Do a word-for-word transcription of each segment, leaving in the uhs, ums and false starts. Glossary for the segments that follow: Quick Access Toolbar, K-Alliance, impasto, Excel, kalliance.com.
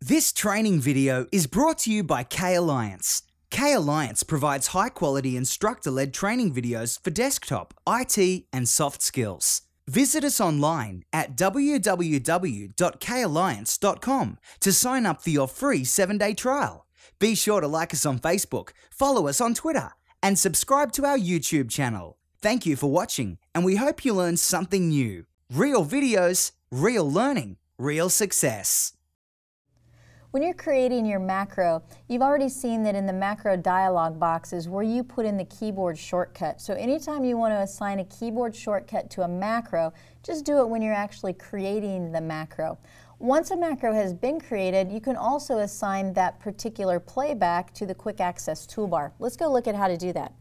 This training video is brought to you by K-Alliance. K-Alliance provides high-quality instructor-led training videos for desktop, I T and soft skills. Visit us online at w w w dot k alliance dot com to sign up for your free seven day trial. Be sure to like us on Facebook, follow us on Twitter, and subscribe to our YouTube channel. Thank you for watching, and we hope you learn something new. Real videos, real learning, real success. When you're creating your macro, you've already seen that in the macro dialog box is where you put in the keyboard shortcut. So anytime you want to assign a keyboard shortcut to a macro, just do it when you're actually creating the macro. Once a macro has been created, you can also assign that particular playback to the Quick Access Toolbar. Let's go look at how to do that.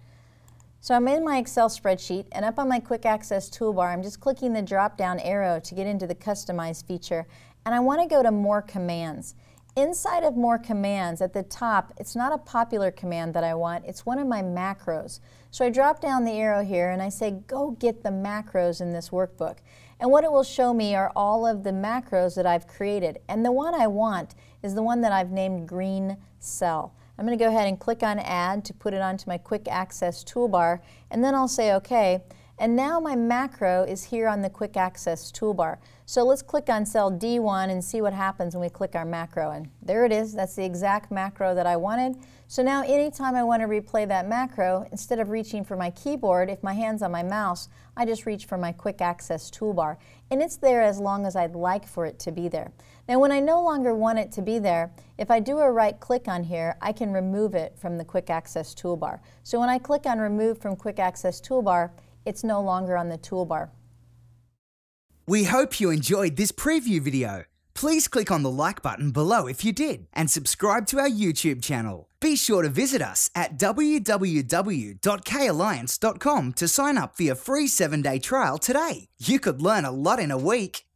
So I'm in my Excel spreadsheet, and up on my Quick Access Toolbar, I'm just clicking the drop-down arrow to get into the Customize feature, and I want to go to More Commands. Inside of More Commands, at the top, it's not a popular command that I want, it's one of my macros. So I drop down the arrow here and I say, go get the macros in this workbook. And what it will show me are all of the macros that I've created. And the one I want is the one that I've named Green Cell. I'm going to go ahead and click on Add to put it onto my Quick Access Toolbar, and then I'll say OK. And now my macro is here on the Quick Access Toolbar. So let's click on cell D one and see what happens when we click our macro. And there it is. That's the exact macro that I wanted. So now anytime I want to replay that macro, instead of reaching for my keyboard, if my hand's on my mouse, I just reach for my Quick Access Toolbar. And it's there as long as I'd like for it to be there. Now when I no longer want it to be there, if I do a right click on here, I can remove it from the Quick Access Toolbar. So when I click on Remove from Quick Access Toolbar, it's no longer on the toolbar. We hope you enjoyed this preview video. Please click on the like button below if you did, and subscribe to our YouTube channel. Be sure to visit us at w w w dot k alliance dot com to sign up for your free seven day trial today. You could learn a lot in a week.